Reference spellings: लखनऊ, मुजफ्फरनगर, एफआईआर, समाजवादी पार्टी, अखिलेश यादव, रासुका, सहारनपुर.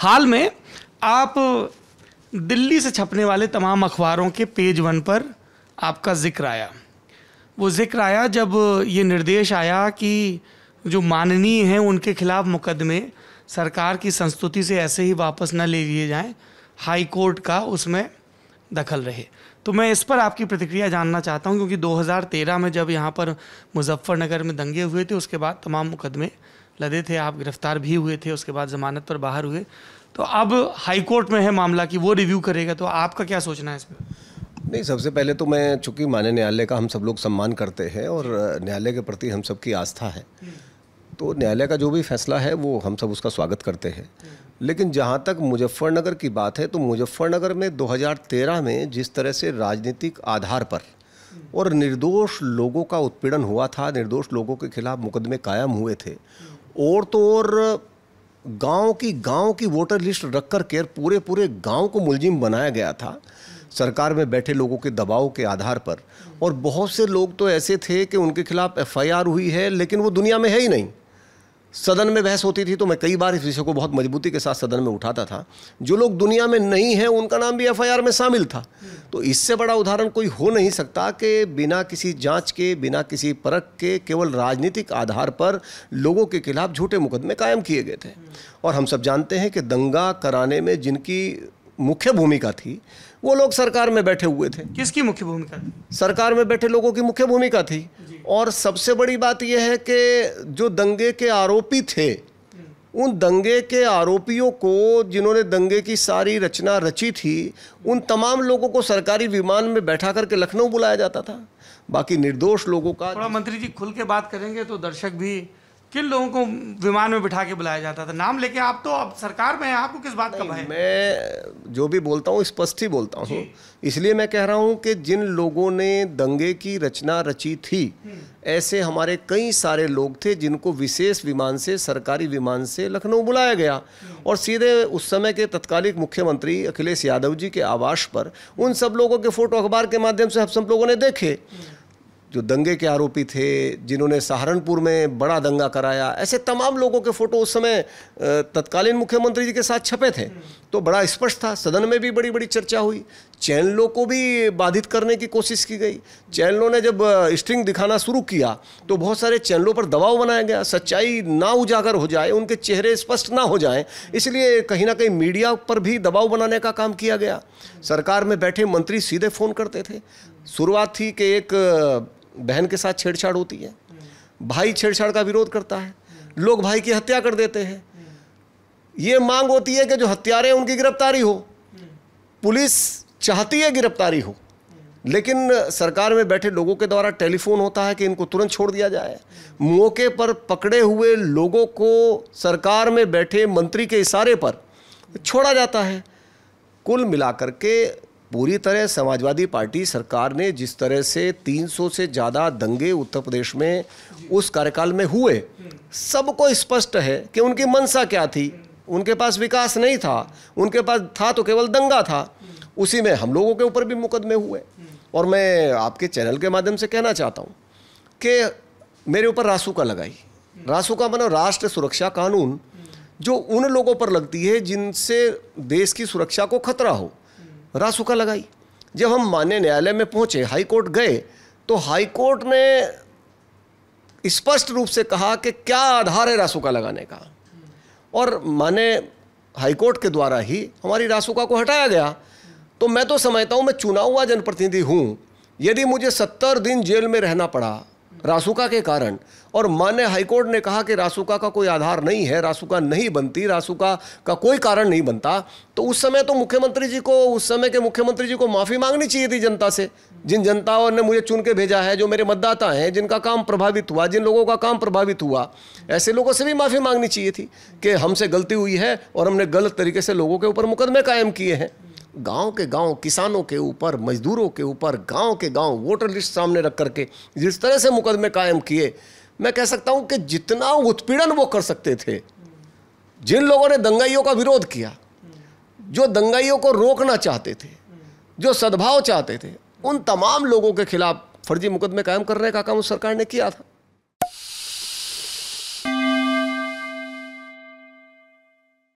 हाल में आप दिल्ली से छपने वाले तमाम अखबारों के पेज वन पर आपका जिक्र आया। वो जिक्र आया जब ये निर्देश आया कि जो माननीय हैं उनके खिलाफ मुकदमे सरकार की संस्तुति से ऐसे ही वापस न ले लिए जाएं, हाई कोर्ट का उसमें दखल रहे। तो मैं इस पर आपकी प्रतिक्रिया जानना चाहता हूं, क्योंकि 2013 में जब यहाँ पर मुजफ्फरनगर में दंगे हुए थे, उसके बाद तमाम मुकदमे लदे थे, आप गिरफ्तार भी हुए थे, उसके बाद ज़मानत पर बाहर हुए। तो अब हाई कोर्ट में है मामला कि वो रिव्यू करेगा, तो आपका क्या सोचना है इस पर? नहीं, सबसे पहले तो मैं, चूँकि माननीय न्यायालय का हम सब लोग सम्मान करते हैं और न्यायालय के प्रति हम सब की आस्था है, तो न्यायालय का जो भी फैसला है वो हम सब उसका स्वागत करते हैं। लेकिन जहाँ तक मुजफ्फरनगर की बात है, तो मुजफ्फरनगर में 2013 में जिस तरह से राजनीतिक आधार पर और निर्दोष लोगों का उत्पीड़न हुआ था, निर्दोष लोगों के खिलाफ मुकदमे कायम हुए थे, और तो और गांव की वोटर लिस्ट रख कर के पूरे गांव को मुलजिम बनाया गया था सरकार में बैठे लोगों के दबाव के आधार पर। और बहुत से लोग तो ऐसे थे कि उनके खिलाफ एफआईआर हुई है लेकिन वो दुनिया में है ही नहीं। सदन में बहस होती थी तो मैं कई बार इस विषय को बहुत मजबूती के साथ सदन में उठाता था। जो लोग दुनिया में नहीं हैं उनका नाम भी एफआईआर में शामिल था। तो इससे बड़ा उदाहरण कोई हो नहीं सकता कि बिना किसी जांच के, बिना किसी परख के, केवल राजनीतिक आधार पर लोगों के खिलाफ झूठे मुकदमे कायम किए गए थे। और हम सब जानते हैं कि दंगा कराने में जिनकी मुख्य भूमिका थी वो लोग सरकार में बैठे हुए थे। किसकी मुख्य भूमिका? सरकार में बैठे लोगों की मुख्य भूमिका थी। और सबसे बड़ी बात यह है कि जो दंगे के आरोपी थे, उन दंगे के आरोपियों को, जिन्होंने दंगे की सारी रचना रची थी, उन तमाम लोगों को सरकारी विमान में बैठा करके लखनऊ बुलाया जाता था। बाकी निर्दोष लोगों का थोड़ा मंत्री जी खुल के बात करेंगे तो दर्शक भी, किन लोगों को विमान में बिठा के बुलाया जाता था नाम लेके? आप तो अब सरकार में हैं, आपको किस बात का भय है? मैं जो भी बोलता हूँ स्पष्ट ही बोलता हूँ, इसलिए मैं कह रहा हूँ कि जिन लोगों ने दंगे की रचना रची थी, ऐसे हमारे कई सारे लोग थे जिनको विशेष विमान से, सरकारी विमान से लखनऊ बुलाया गया और सीधे उस समय के तत्कालीन मुख्यमंत्री अखिलेश यादव जी के आवास पर उन सब लोगों के फोटो अखबार के माध्यम से हम सब लोगों ने देखे। जो दंगे के आरोपी थे, जिन्होंने सहारनपुर में बड़ा दंगा कराया, ऐसे तमाम लोगों के फोटो उस समय तत्कालीन मुख्यमंत्री जी के साथ छपे थे। तो बड़ा स्पष्ट था, सदन में भी बड़ी बड़ी चर्चा हुई, चैनलों को भी बाधित करने की कोशिश की गई। चैनलों ने जब स्ट्रिंग दिखाना शुरू किया तो बहुत सारे चैनलों पर दबाव बनाया गया, सच्चाई ना उजागर हो जाए, उनके चेहरे स्पष्ट ना हो जाएं, इसलिए कहीं ना कहीं मीडिया पर भी दबाव बनाने का काम किया गया। सरकार में बैठे मंत्री सीधे फ़ोन करते थे। शुरुआत थी कि एक बहन के साथ छेड़छाड़ होती है, भाई छेड़छाड़ का विरोध करता है, लोग भाई की हत्या कर देते हैं, ये मांग होती है कि जो हत्यारे हैं उनकी गिरफ्तारी हो। पुलिस चाहती है गिरफ्तारी हो, लेकिन सरकार में बैठे लोगों के द्वारा टेलीफोन होता है कि इनको तुरंत छोड़ दिया जाए। मौके पर पकड़े हुए लोगों को सरकार में बैठे मंत्री के इशारे पर छोड़ा जाता है। कुल मिलाकर के पूरी तरह समाजवादी पार्टी सरकार ने जिस तरह से 300 से ज़्यादा दंगे उत्तर प्रदेश में उस कार्यकाल में हुए, सबको स्पष्ट है कि उनकी मंशा क्या थी। उनके पास विकास नहीं था, उनके पास था तो केवल दंगा था। उसी में हम लोगों के ऊपर भी मुकदमे हुए। और मैं आपके चैनल के माध्यम से कहना चाहता हूँ कि मेरे ऊपर रासुका लगाई, रासुका मानो राष्ट्र सुरक्षा कानून, जो उन लोगों पर लगती है जिनसे देश की सुरक्षा को खतरा हो, रासुका लगाई। जब हम माननीय न्यायालय में पहुंचे, हाई कोर्ट गए, तो हाई कोर्ट ने स्पष्ट रूप से कहा कि क्या आधार है रासुका लगाने का, और माननीय हाई कोर्ट के द्वारा ही हमारी रासुका को हटाया गया। तो मैं तो समझता हूं, मैं चुना हुआ जनप्रतिनिधि हूं, यदि मुझे 70 दिन जेल में रहना पड़ा रासुका के कारण, और माननीय हाईकोर्ट ने कहा कि रासुका का कोई आधार नहीं है, रासुका नहीं बनती, रासुका का कोई कारण नहीं बनता, तो उस समय तो मुख्यमंत्री जी को, उस समय के मुख्यमंत्री जी को माफ़ी मांगनी चाहिए थी जनता से, जिन जनता ने मुझे चुन के भेजा है, जो मेरे मतदाता हैं, जिनका काम प्रभावित हुआ, जिन लोगों का काम प्रभावित हुआ, ऐसे लोगों से भी माफ़ी मांगनी चाहिए थी कि हमसे गलती हुई है और हमने गलत तरीके से लोगों के ऊपर मुकदमे कायम किए हैं। गांव के गांव, किसानों के ऊपर, मजदूरों के ऊपर, गांव के गांव वोटर लिस्ट सामने रख करके जिस तरह से मुकदमे कायम किए, मैं कह सकता हूं कि जितना उत्पीड़न वो कर सकते थे, जिन लोगों ने दंगाइयों का विरोध किया, जो दंगाइयों को रोकना चाहते थे, जो सद्भाव चाहते थे, उन तमाम लोगों के खिलाफ फर्जी मुकदमे कायम करने का काम उस सरकार ने किया था।